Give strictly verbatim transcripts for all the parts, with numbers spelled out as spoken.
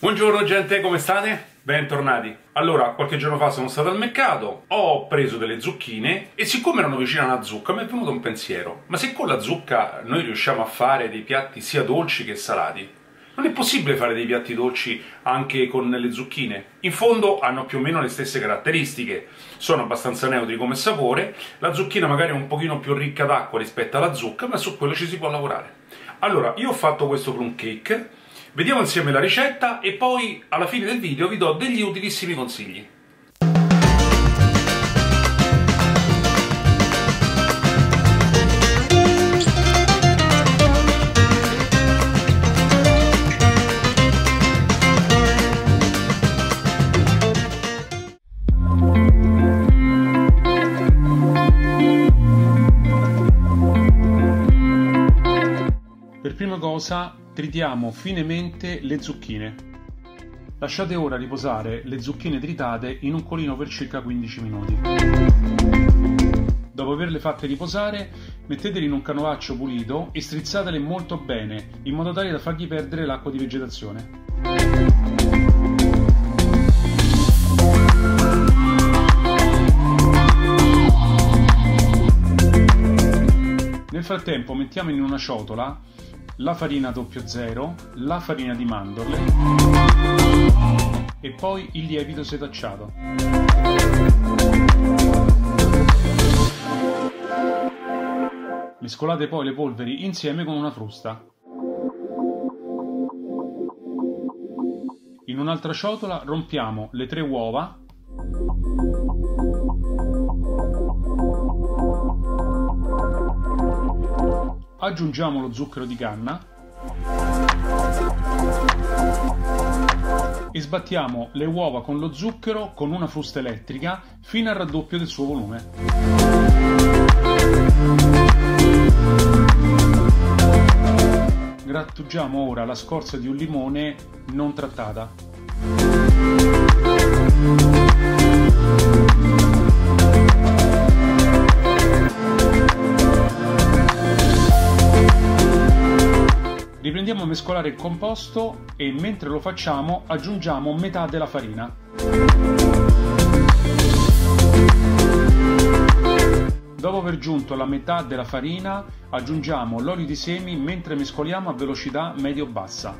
Buongiorno gente, come state? Bentornati. Allora, qualche giorno fa sono stato al mercato, ho preso delle zucchine e siccome erano vicine alla zucca mi è venuto un pensiero: ma se con la zucca noi riusciamo a fare dei piatti sia dolci che salati, non è possibile fare dei piatti dolci anche con le zucchine? In fondo hanno più o meno le stesse caratteristiche, sono abbastanza neutri come sapore, la zucchina magari è un pochino più ricca d'acqua rispetto alla zucca, ma su quello ci si può lavorare. Allora, io ho fatto questo plumcake. Vediamo insieme la ricetta e poi alla fine del video vi do degli utilissimi consigli. Per prima cosa tritiamo finemente le zucchine. Lasciate ora riposare le zucchine tritate in un colino per circa quindici minuti. Dopo averle fatte riposare, mettetele in un canovaccio pulito e strizzatele molto bene, in modo tale da fargli perdere l'acqua di vegetazione. Nel frattempo mettiamo in una ciotola la farina zero, la farina di mandorle e poi il lievito setacciato. Mescolate poi le polveri insieme con una frusta. In un'altra ciotola rompiamo le tre uova . Aggiungiamo lo zucchero di canna e sbattiamo le uova con lo zucchero con una frusta elettrica fino al raddoppio del suo volume. Grattugiamo ora la scorza di un limone non trattata. Riprendiamo a mescolare il composto e mentre lo facciamo aggiungiamo metà della farina. Dopo aver aggiunto la metà della farina aggiungiamo l'olio di semi mentre mescoliamo a velocità medio-bassa.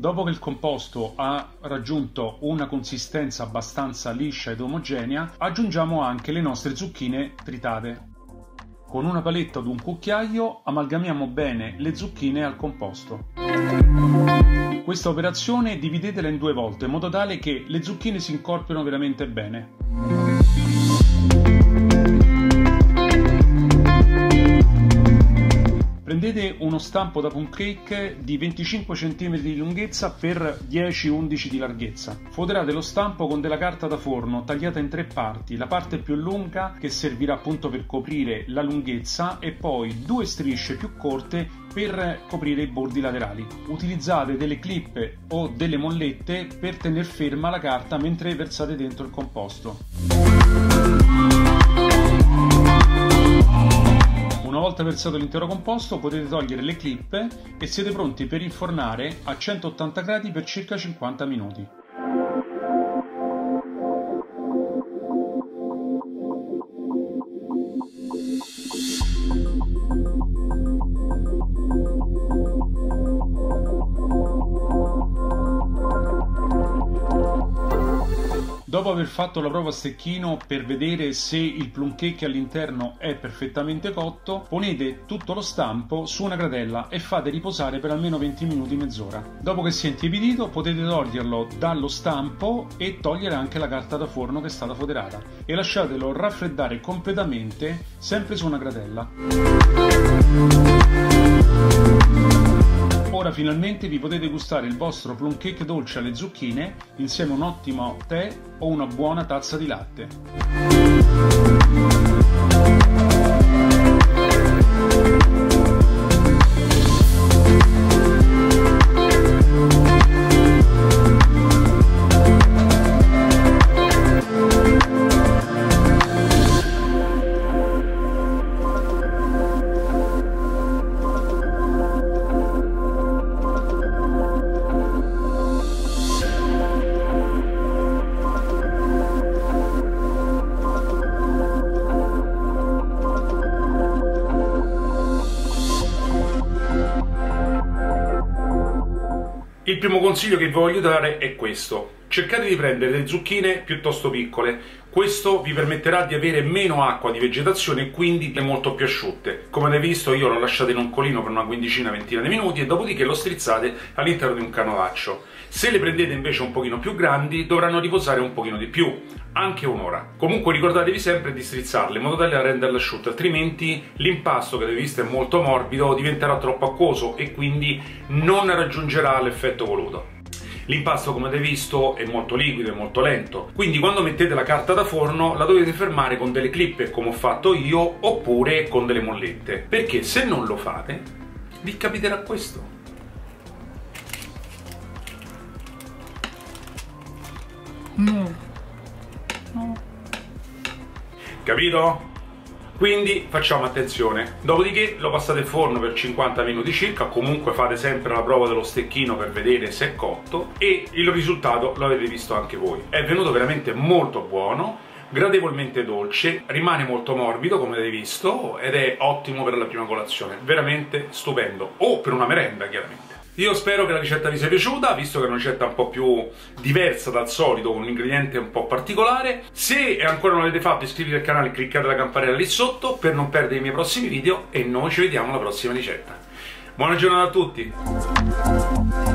Dopo che il composto ha raggiunto una consistenza abbastanza liscia ed omogenea, aggiungiamo anche le nostre zucchine tritate. Con una paletta o un cucchiaio amalgamiamo bene le zucchine al composto. Questa operazione dividetela in due volte in modo tale che le zucchine si incorporino veramente bene. Prendete uno stampo da plumcake di venticinque centimetri di lunghezza per dieci undici di larghezza. Foderate lo stampo con della carta da forno tagliata in tre parti, la parte più lunga che servirà appunto per coprire la lunghezza e poi due strisce più corte per coprire i bordi laterali. Utilizzate delle clip o delle mollette per tenere ferma la carta mentre versate dentro il composto. Una volta versato l'intero composto potete togliere le clip e siete pronti per infornare a centottanta gradi per circa cinquanta minuti. Dopo aver fatto la prova a stecchino per vedere se il plumcake all'interno è perfettamente cotto, ponete tutto lo stampo su una gradella e fate riposare per almeno venti minuti, mezz'ora. Dopo che si è intiepidito potete toglierlo dallo stampo e togliere anche la carta da forno che è stata foderata e lasciatelo raffreddare completamente, sempre su una gradella. Ora finalmente vi potete gustare il vostro plumcake dolce alle zucchine insieme a un ottimo tè o una buona tazza di latte. Il primo consiglio che vi voglio dare è questo: cercate di prendere le zucchine piuttosto piccole, questo vi permetterà di avere meno acqua di vegetazione e quindi molto più asciutte. Come avete visto, io l'ho lasciata in un colino per una quindicina ventina di minuti e dopodiché lo strizzate all'interno di un canovaccio. Se le prendete invece un pochino più grandi dovranno riposare un pochino di più, anche un'ora. Comunque ricordatevi sempre di strizzarle in modo tale da renderle asciutte, altrimenti l'impasto che avete visto è molto morbido, diventerà troppo acquoso e quindi non raggiungerà l'effetto voluto. L'impasto, come avete visto, è molto liquido e molto lento, quindi quando mettete la carta da forno la dovete fermare con delle clip, come ho fatto io, oppure con delle mollette, perché se non lo fate vi capiterà questo. Mm. Mm. Capito? Quindi facciamo attenzione. Dopodiché lo passate al forno per cinquanta minuti circa, comunque fate sempre la prova dello stecchino per vedere se è cotto, e il risultato lo avete visto anche voi. È venuto veramente molto buono, gradevolmente dolce, rimane molto morbido come avete visto ed è ottimo per la prima colazione, veramente stupendo, o per una merenda chiaramente. Io spero che la ricetta vi sia piaciuta, visto che è una ricetta un po' più diversa dal solito, con un ingrediente un po' particolare. Se ancora non l'avete fatto, iscrivetevi al canale e cliccate la campanella lì sotto per non perdere i miei prossimi video, e noi ci vediamo alla prossima ricetta. Buona giornata a tutti!